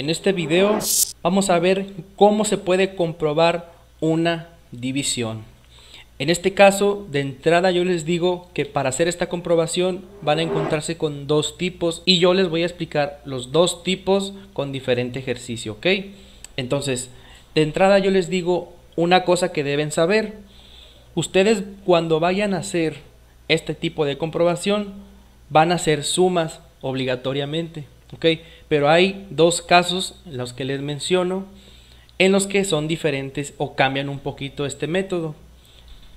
En este video vamos a ver cómo se puede comprobar una división. En este caso, de entrada yo les digo que para hacer esta comprobación van a encontrarse con dos tipos y yo les voy a explicar los dos tipos con diferente ejercicio, ¿ok? Entonces, de entrada yo les digo una cosa que deben saber. Ustedes cuando vayan a hacer este tipo de comprobación van a hacer sumas obligatoriamente, ¿ok? Pero hay dos casos, los que les menciono, en los que son diferentes o cambian un poquito este método.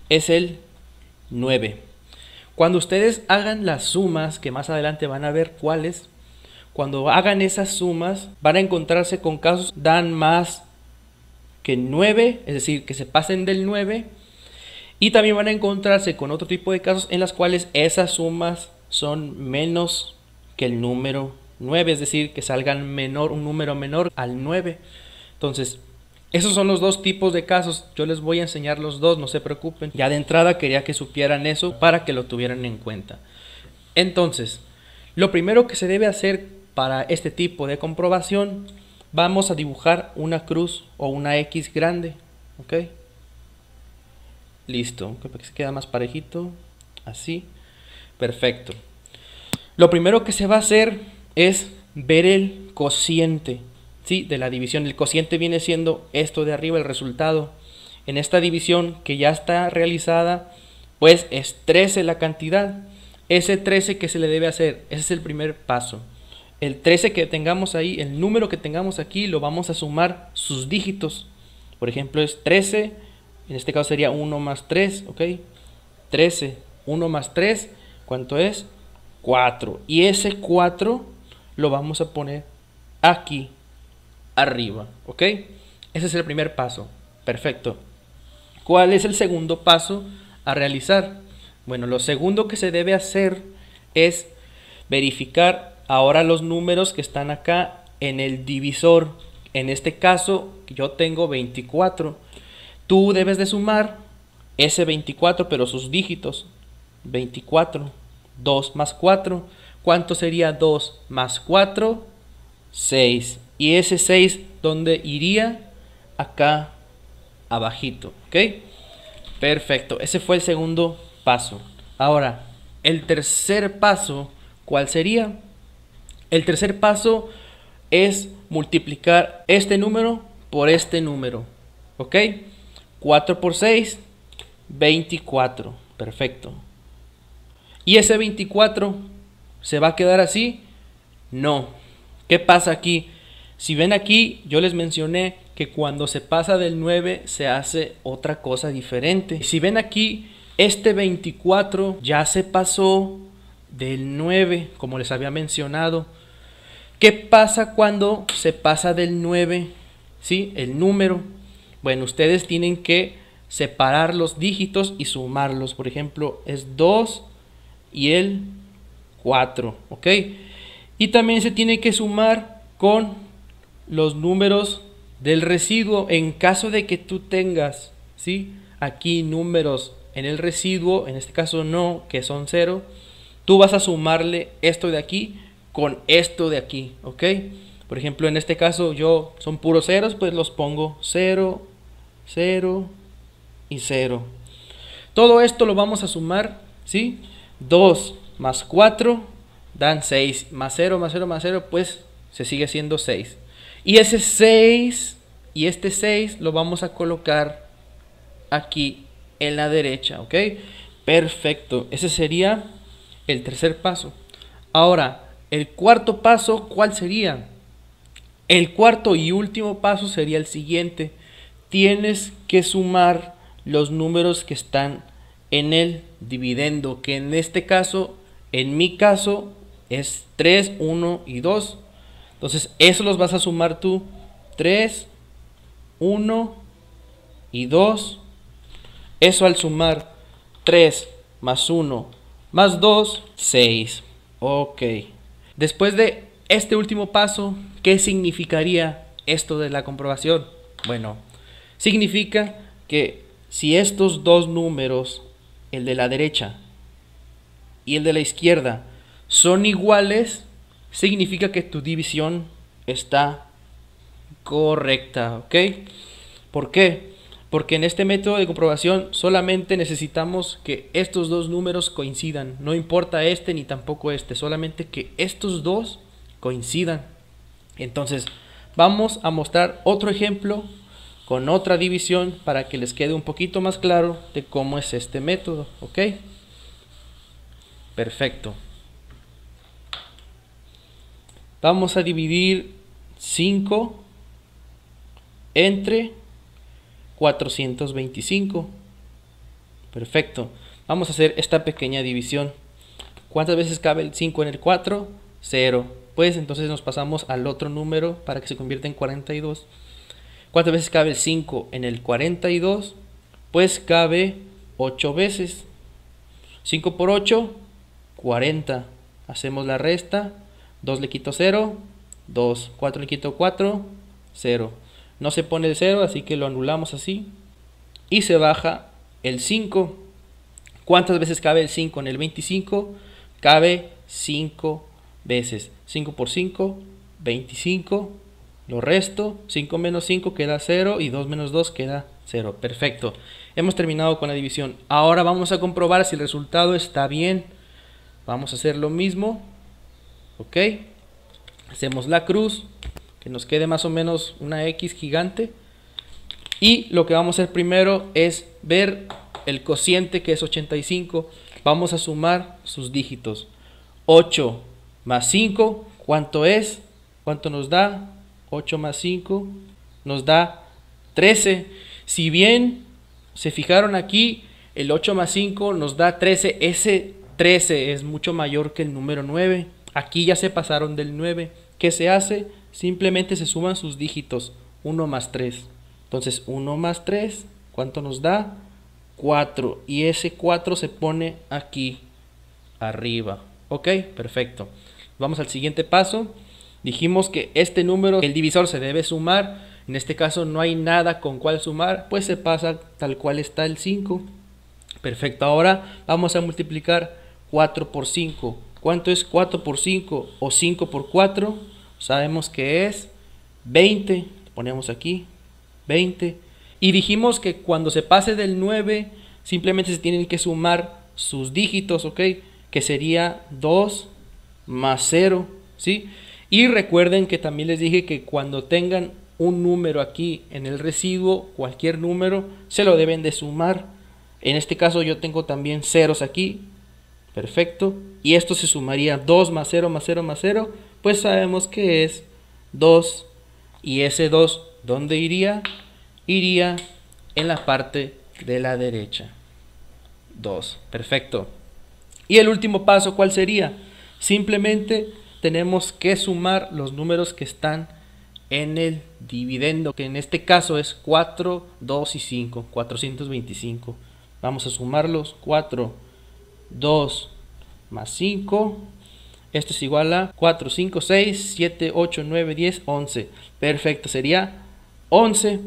Es el 9. Cuando ustedes hagan las sumas, que más adelante van a ver cuáles, cuando hagan esas sumas van a encontrarse con casos que dan más que 9, es decir, que se pasen del 9, y también van a encontrarse con otro tipo de casos en las cuales esas sumas son menos que el número 9, es decir, que salgan menor, un número menor al 9. Entonces, esos son los dos tipos de casos. Yo les voy a enseñar los dos, no se preocupen. Ya de entrada quería que supieran eso para que lo tuvieran en cuenta. Entonces, lo primero que se debe hacer para este tipo de comprobación, vamos a dibujar una cruz o una X grande, ¿ok? Listo, creo que se queda más parejito, así, perfecto. Lo primero que se va a hacer es ver el cociente, ¿sí? De la división. El cociente viene siendo esto de arriba, el resultado. En esta división que ya está realizada, pues es 13 la cantidad. Ese 13 que se le debe hacer, ese es el primer paso. El 13 que tengamos ahí, el número que tengamos aquí, lo vamos a sumar sus dígitos. Por ejemplo, es 13, en este caso sería 1 más 3, ¿ok? 13, 1 más 3, ¿cuánto es? 4. Y ese 4 lo vamos a poner aquí, arriba, ¿ok? Ese es el primer paso, perfecto. ¿Cuál es el segundo paso a realizar? Bueno, lo segundo que se debe hacer es verificar ahora los números que están acá en el divisor. En este caso yo tengo 24. Tú debes de sumar ese 24, pero sus dígitos. 24, 2 más 4. ¿Cuánto sería 2 más 4? 6. Y ese 6, ¿dónde iría? Acá abajito, ¿ok? Perfecto, ese fue el segundo paso. Ahora, el tercer paso, ¿cuál sería? El tercer paso es multiplicar este número por este número, ¿ok? 4 por 6, 24, perfecto. ¿Y ese 24 se va a quedar así? No. ¿Qué pasa aquí? Si ven aquí, yo les mencioné que cuando se pasa del 9 se hace otra cosa diferente. Si ven aquí, este 24 ya se pasó del 9, como les había mencionado. ¿Qué pasa cuando se pasa del 9? ¿Sí? El número. Bueno, ustedes tienen que separar los dígitos y sumarlos. Por ejemplo, es 2 y el 4. ¿Ok? Y también se tiene que sumar con los números del residuo. En caso de que tú tengas, ¿sí?, aquí números en el residuo, en este caso no, que son 0, tú vas a sumarle esto de aquí con esto de aquí, ¿ok? Por ejemplo, en este caso yo son puros ceros, pues los pongo 0, 0 y 0. Todo esto lo vamos a sumar, ¿sí? 2 más 4 dan 6, más 0, más 0, más 0, pues se sigue siendo 6. Y ese 6 y este 6 lo vamos a colocar aquí en la derecha, ¿ok? Perfecto, ese sería el tercer paso. Ahora, el cuarto paso, ¿cuál sería? El cuarto y último paso sería el siguiente. Tienes que sumar los números que están en el dividendo, que en este caso, en mi caso, es 3, 1 y 2. Entonces, eso los vas a sumar tú. 3, 1 y 2. Eso al sumar 3 más 1 más 2, 6. Ok. Después de este último paso, ¿qué significaría esto de la comprobación? Bueno, significa que si estos dos números, el de la derecha y el de la izquierda, son iguales, significa que tu división está correcta, ¿ok? ¿Por qué? Porque en este método de comprobación solamente necesitamos que estos dos números coincidan. No importa este ni tampoco este, solamente que estos dos coincidan. Entonces, vamos a mostrar otro ejemplo con otra división para que les quede un poquito más claro de cómo es este método, ¿ok? Perfecto. Vamos a dividir 5 entre 425. Perfecto. Vamos a hacer esta pequeña división. ¿Cuántas veces cabe el 5 en el 4? 0. Pues entonces nos pasamos al otro número para que se convierta en 42. ¿Cuántas veces cabe el 5 en el 42? Pues cabe 8 veces. 5 por 8, 40. Hacemos la resta. 2 le quito 0, 2, 4 le quito 4, 0. No se pone el 0, así que lo anulamos así. Y se baja el 5. ¿Cuántas veces cabe el 5 en el 25? Cabe 5 veces. 5 por 5, 25. Lo resto, 5 menos 5 queda 0 y 2 menos 2 queda 0. Perfecto. Hemos terminado con la división. Ahora vamos a comprobar si el resultado está bien. Vamos a hacer lo mismo. Ok, hacemos la cruz, que nos quede más o menos una X gigante. Y lo que vamos a hacer primero es ver el cociente, que es 85. Vamos a sumar sus dígitos. 8 más 5, ¿cuánto es? ¿Cuánto nos da? 8 más 5 nos da 13. Si bien se fijaron aquí, el 8 más 5 nos da 13. Ese 13 es mucho mayor que el número 9. Aquí ya se pasaron del 9. ¿Qué se hace? Simplemente se suman sus dígitos. 1 más 3. Entonces 1 más 3, ¿cuánto nos da? 4. Y ese 4 se pone aquí, arriba. Ok, perfecto. Vamos al siguiente paso. Dijimos que este número, el divisor se debe sumar. En este caso no hay nada con cuál sumar, pues se pasa tal cual está el 5. Perfecto, ahora vamos a multiplicar 4 por 5. ¿Cuánto es 4 por 5 o 5 por 4? Sabemos que es 20. Ponemos aquí 20. Y dijimos que cuando se pase del 9, simplemente se tienen que sumar sus dígitos, ¿ok? Que sería 2 más 0, ¿sí? Y recuerden que también les dije que cuando tengan un número aquí en el residuo, cualquier número, se lo deben de sumar. En este caso yo tengo también ceros aquí. Perfecto, y esto se sumaría 2 más 0 más 0 más 0, pues sabemos que es 2, y ese 2, ¿dónde iría? Iría en la parte de la derecha, 2, perfecto. Y el último paso, ¿cuál sería? Simplemente tenemos que sumar los números que están en el dividendo, que en este caso es 4, 2 y 5, 425. Vamos a sumarlos, 4, 2 más 5, esto es igual a 4, 5, 6, 7, 8, 9, 10, 11. Perfecto, sería 11.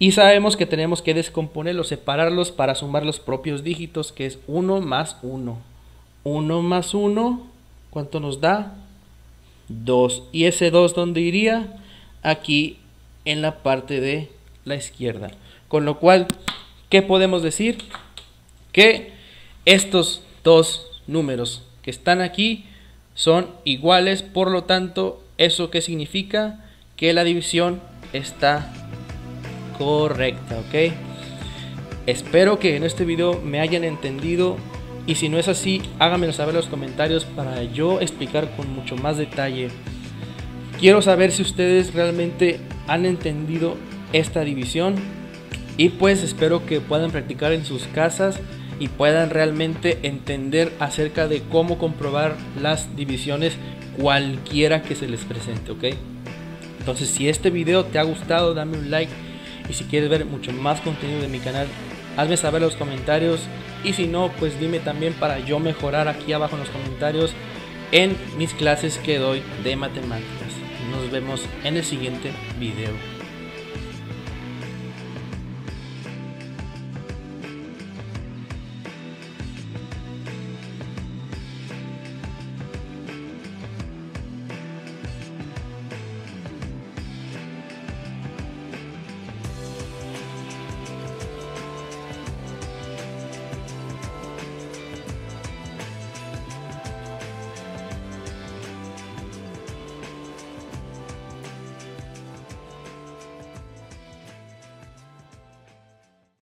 Y sabemos que tenemos que descomponerlos, separarlos para sumar los propios dígitos, que es 1 más 1. 1 más 1, ¿cuánto nos da? 2. ¿Y ese 2 dónde iría? Aquí en la parte de la izquierda. Con lo cual, ¿qué podemos decir? Que estos dos números que están aquí son iguales, por lo tanto, ¿eso qué significa? Que la división está correcta, ¿ok? Espero que en este video me hayan entendido, y si no es así, háganmelo saber en los comentarios para yo explicar con mucho más detalle. Quiero saber si ustedes realmente han entendido esta división, y pues espero que puedan practicar en sus casas y puedan realmente entender acerca de cómo comprobar las divisiones cualquiera que se les presente, ¿ok? Entonces, si este video te ha gustado, dame un like, y si quieres ver mucho más contenido de mi canal, hazme saber en los comentarios, y si no, pues dime también para yo mejorar aquí abajo en los comentarios en mis clases que doy de matemáticas. Nos vemos en el siguiente video.